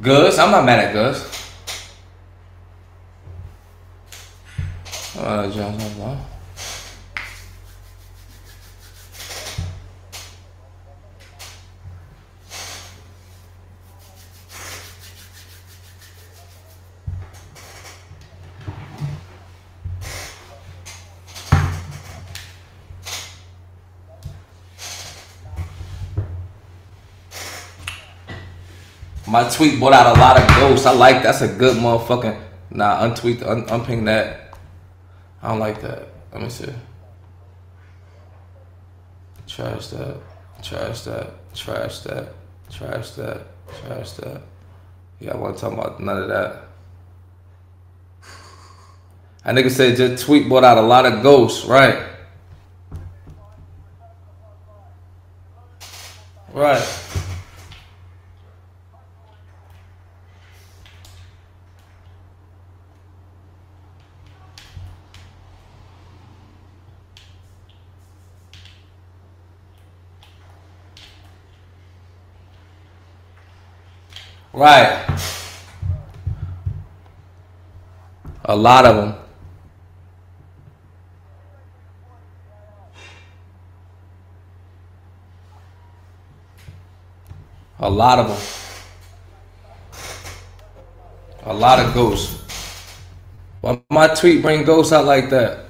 Girls, I'm not mad at girls. My tweet brought out a lot of ghosts. I like that's a good motherfucking. Nah, untweet, unping that. I don't like that. Let me see. Trash that. Trash that. Trash that. Trash that. Trash that. Yeah, I wasn't talking about none of that. That nigga said just tweet brought out a lot of ghosts, right? Right. Right. A lot of them. A lot of them. A lot of ghosts. Why my tweet bring ghosts out like that?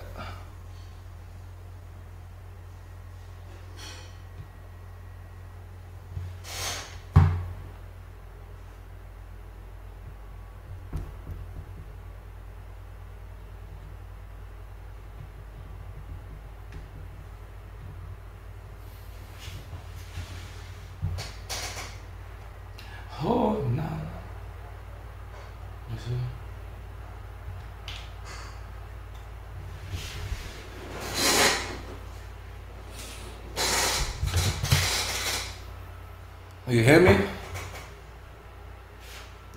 You hear me?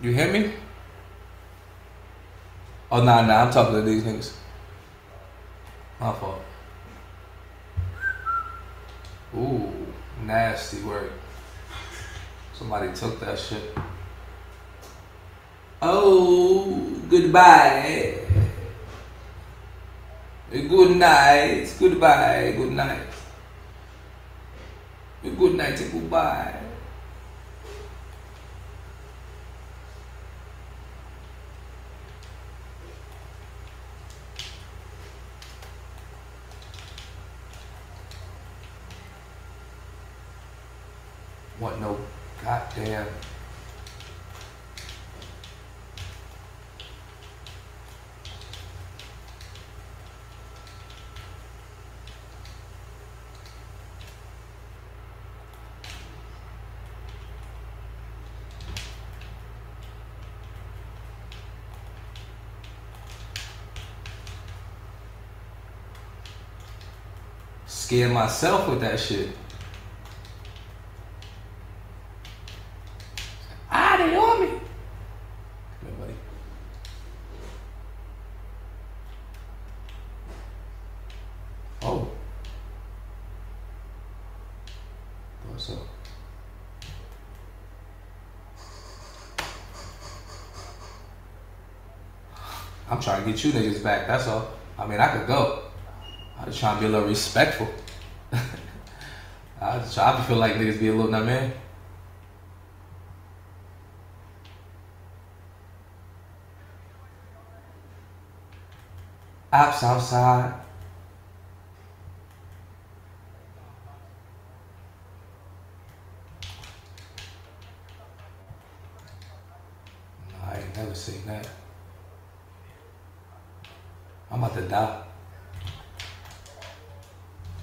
You hear me? Oh, nah, I'm talking to these niggas. My fault. Ooh, nasty work. Somebody took that shit. Oh, goodbye. Good night. Goodbye. Good night. Good night and goodbye. What no goddamn. Scare myself with that shit. I'm trying to get you niggas back, that's all. I mean, I could go. I was trying to be a little respectful. I was trying to feel like niggas be a little, nah, man. Apps outside. I ain't never seen that. I'm about to die.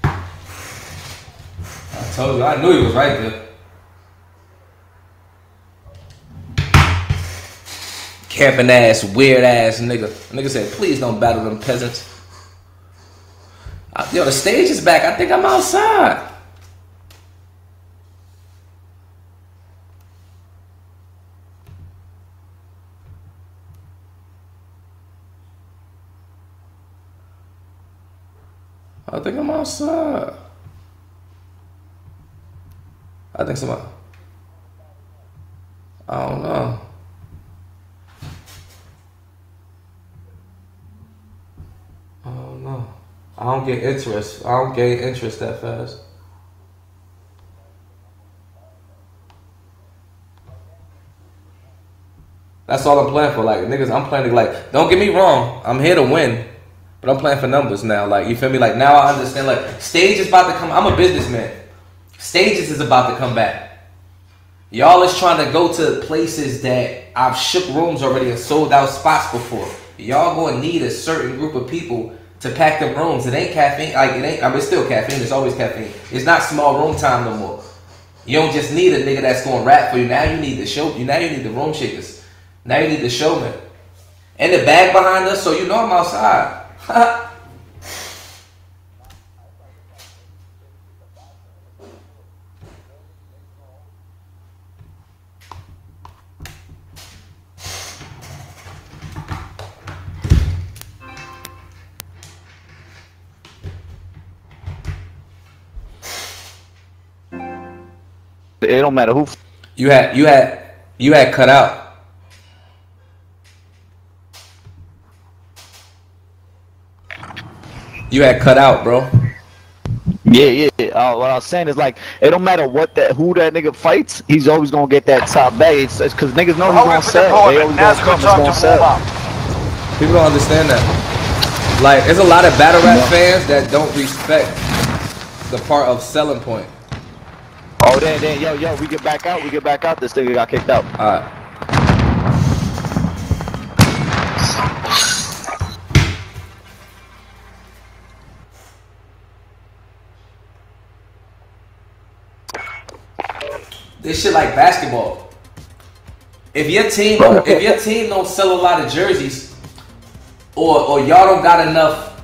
I told you, I knew he was right there. Camping ass, weird ass nigga. Nigga said, please don't battle them peasants. Yo, the stage is back. I think I'm outside. I think I'm outside. I think somebody. I don't know. don't get interest. I don't gain interest that fast. That's all I'm playing for. Like, niggas, I'm playing to, like, don't get me wrong, I'm here to win, but I'm playing for numbers now. Like, you feel me? Like, now I understand, like, stage is about to come. I'm a businessman. Stages is about to come back. Y'all is trying to go to places that I've shook rooms already and sold out spots before. Y'all gonna need a certain group of people to pack them rooms. It ain't caffeine. Like, it ain't, I mean, it's still caffeine. It's always caffeine. It's not small room time no more. You don't just need a nigga that's gonna rap for you. Now you need the show. Now you need the room shakers. Now you need the showman. And the bag behind us, so you know I'm outside. It don't matter who. You had cut out. You had cut out, bro. Yeah. What I was saying is, like, it don't matter what who that nigga fights, he's always gonna get that top bag. It's cause niggas know he's gonna sell. They always gonna sell. People don't understand that. Like, there's a lot of battle rap fans that don't respect the part of selling point. Oh, then, yo, we get back out. This nigga got kicked out. All right. This shit like basketball. If your team don't sell a lot of jerseys, or y'all don't got enough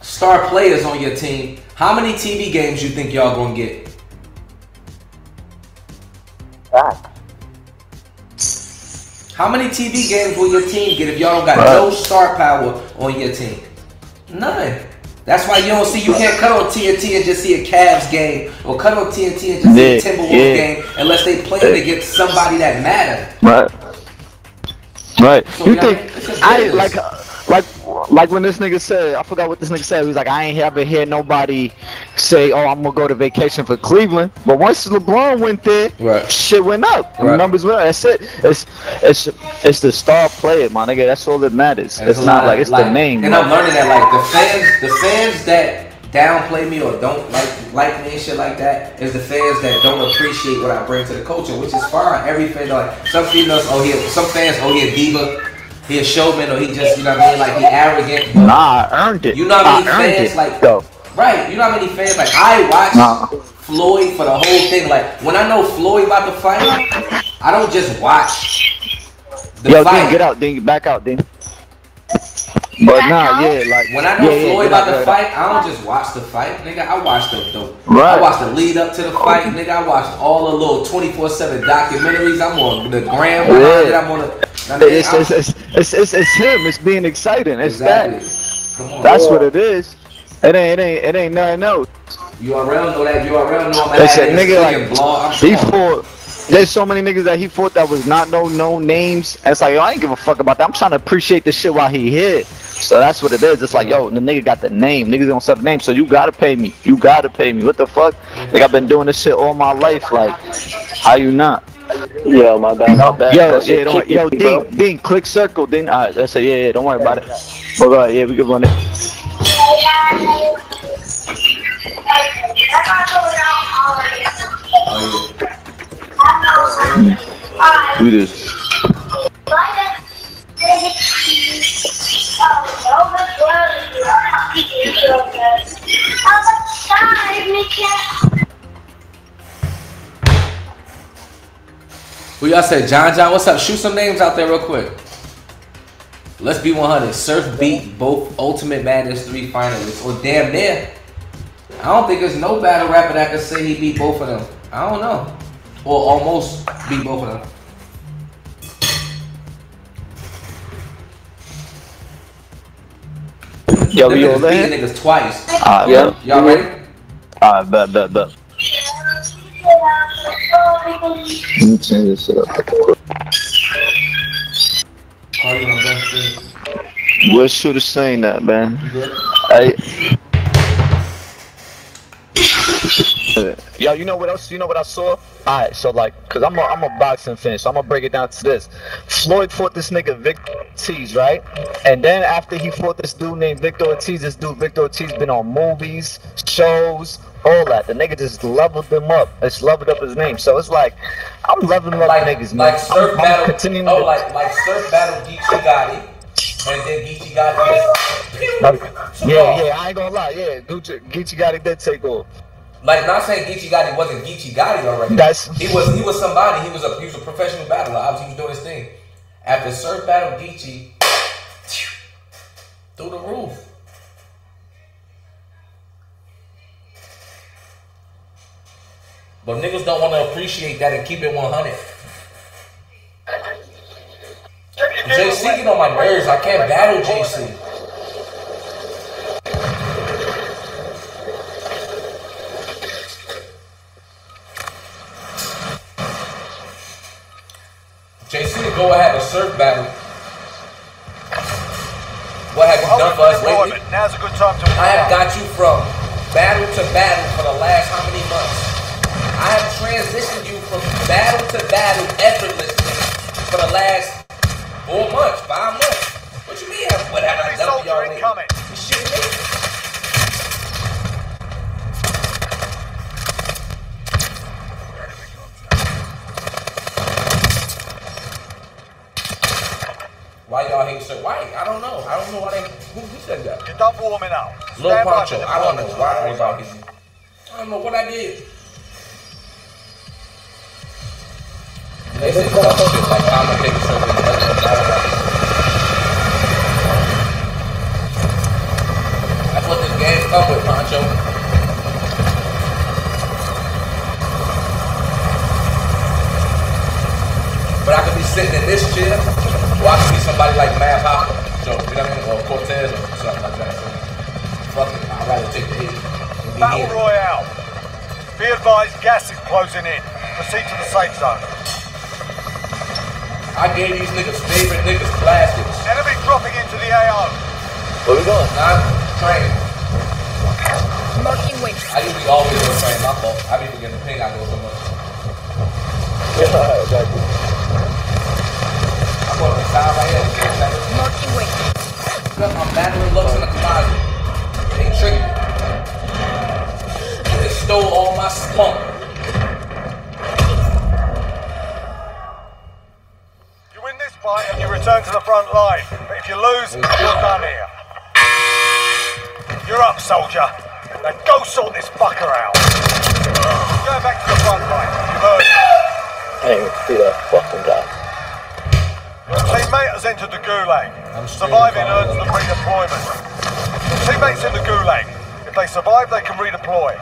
star players on your team, how many TV games you think y'all gonna get? How many TV games will your team get if y'all don't got no star power on your team? None. That's why you can't cut on TNT and just see a Cavs game, or cut on TNT and just see a Timberwolves game, unless they playing against somebody that matter. Right. So, like when this nigga said, I forgot what this nigga said. He was like, I ain't ever hear nobody say, oh, I'm gonna go to vacation for Cleveland. But once LeBron went there, shit went up. Right. Numbers went up. That's it. It's the star player, my nigga. That's all that matters. It's not like it's the name. And I'm learning that, like, the fans that downplay me or don't like me and shit like that is the fans that don't appreciate what I bring to the culture, which is fine. Every fan, like, some fans, diva. He a showman, or he just, you know what I mean, like, he arrogant. Nah, I earned it. You know how many fans, like, right, you know how many fans, like, I watch Floyd for the whole thing. Like, when I know Floyd about to fight, I don't just watch the fight. Yo, get out, then back out, then. But nah, like, when I know Floyd about to fight, I don't just watch the fight, nigga. I watch I watch the lead up to the fight, nigga. I watched all the little 24/7 documentaries. I'm on the gram. I'm on the... It's him. It's being exciting. It's exactly. That. That's what it is. It ain't nothing else. URL know that. URL know I'm that nigga, like, he fought. There's so many niggas that he fought that was not no names. And it's like, yo, I ain't give a fuck about that. I'm trying to appreciate the shit while he hit. So that's what it is. It's like, yo, the nigga got the name. Niggas don't sell the name, so you gotta pay me. What the fuck? Like, I've been doing this shit all my life. Like, how you not? Yo, my bad. Yo, ding, click circle, ding. All right, that's it. Yeah, don't worry about it. But we can run it. Do this. Who y'all said? John, what's up? Shoot some names out there real quick. Let's be 100. Surf beat both Ultimate Madness 3 finalists. Or damn near. I don't think there's no battle rapper that could say he beat both of them. I don't know. Or almost beat both of them. Yo, you over there? Beat niggas twice. Y'all ready? Alright, bet. Let me change this shit up. We'll shoot a saying that, man. Hey. Yo, you know what else? You know what I saw? All right, so like, cause I'm a boxing fan, so I'm gonna break it down to this. Floyd fought this nigga Victor Ortiz, right? And then after he fought this dude named Victor Ortiz, been on movies, shows, all that. The nigga just leveled him up. It's leveled up his name. So it's like, I'm leveling up niggas, man. Like Surf Battle. Oh, like Surf Battle GEECHIGOTTI. And then GEECHIGOTTI. Yeah, I ain't gonna lie. Yeah, GEECHIGOTTI did take off. Like, not saying GEECHIGOTTI wasn't GEECHIGOTTI already. He was somebody. He was a professional battler. Obviously, he was doing his thing. After Surf Battle Geechee, through the roof. But niggas don't want to appreciate that and keep it 100. JC get on my nerves. I can't battle JC. JC to go ahead and Surf Battle. What have you done for us lately? Now's a good time to. I have got you from battle to battle for the last how many months? I have transitioned you from battle to battle effortlessly for the last 4 months, 5 months. What you mean? What have I done for y'all lately? You shitting me? Why y'all hate Sir White? I don't know. I don't know why they... Who said that? You're done warming up. Lil Poncho. I don't know why everybody hate me. I don't know what I did. They say some shit like I'm gonna take something and let them die about it. That's what this game's come with, Poncho. But I could be sitting in this chair, or I could be somebody like Mad Hopper, Joe, you know what I mean? Or Cortez or something like that. So, fuck it, I'd rather take the hit. Battle Royale. Be advised, gas is closing in. Proceed to the safe zone. I gave these niggas favorite niggas plastics. Enemy dropping into the AO. Where we going? Nah, train. Smoking wings. I usually always go train, my fault. I be forgetting the ping I go so much. Yeah, exactly. I'm going to the side right here. Smoking wings. Look, I'm battling looks in the closet. They tricked me. They stole all my spunk. And you return to the front line, but if you lose, you're done here. You're up, soldier. Now go sort this fucker out. Go back to the front line. You've heard it. I didn't even see that fucking guy. Your teammate has entered the gulag. Surviving earns them redeployment. Your teammates in the gulag. If they survive, they can redeploy.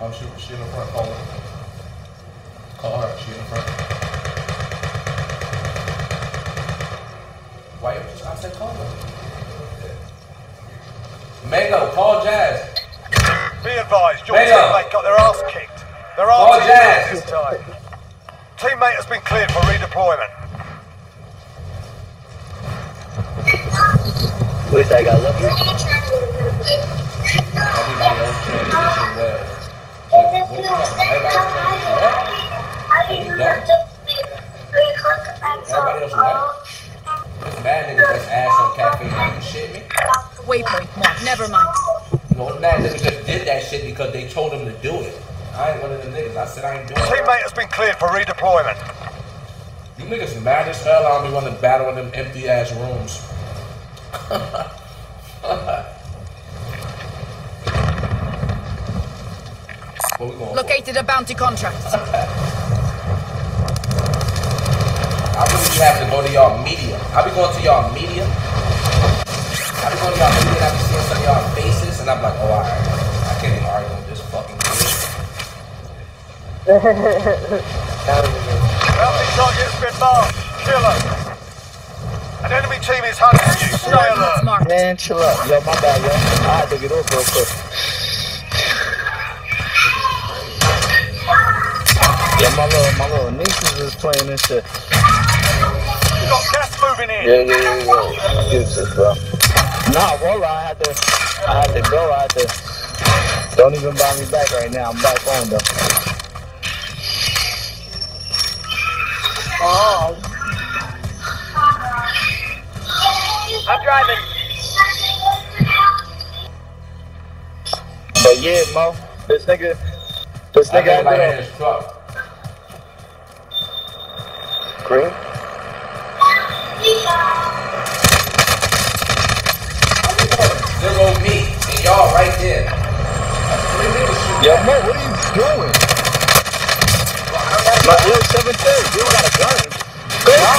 I'm shooting. She in the front column. Call her. She in the front. Why you just, I said call them. Mango, call Jazz. Be advised, your teammate got their ass kicked. Their ass kicked this time. Teammate has been cleared for redeployment. Wish I got lucky. There's mad niggas that's ass on caffeine. Are you shitting me? Waypoint mark. Never mind. No, mad niggas just did that shit because they told them to do it. I ain't one of them niggas. I said I ain't doing it. Teammate has been cleared for redeployment. You niggas mad as hell. I don't be wanting to battle in them empty ass rooms. What we going Located for? A bounty contract. I really have to go to y'all media. I be going to y'all media. And I be seeing some of y'all faces, and I'm like, oh, all right. I can't even argue with this fucking bitch. Well, the target's been marked. Chill up. An enemy team is hunting you. Stay alert. Man, chill up. Yo, my bad, yo. I had to get over real quick. Yeah, my little nieces is playing this shit. You got gas moving in. Yeah. Excuses, bro. Nah, bro, I had to go. Don't even buy me back right now. I'm back on, though. I'm driving. But yeah, Mo, this nigga out there. Green? They're on me, and y'all right there. Yo, Mo, what are you doing? My little 7-3, you got a gun. Go ahead,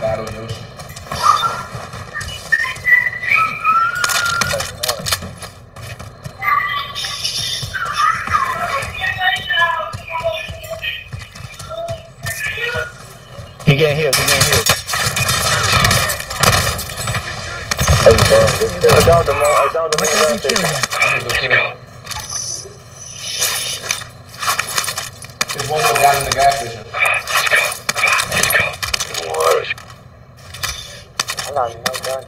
Battle your shit. He can't hear us. I downed him. There's one more guy in the gas station. Let's go. I'm not no gun.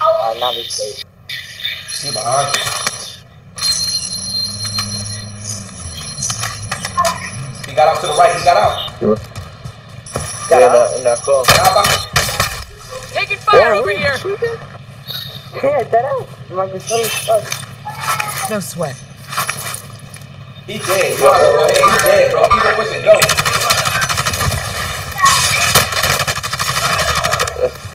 I'm not be safe. See behind you. He got out to the right. He got out. Sure. Taking fire over here. Yeah, that out. You might be so stuck. No sweat. He's dead, bro. Keep up with it, go.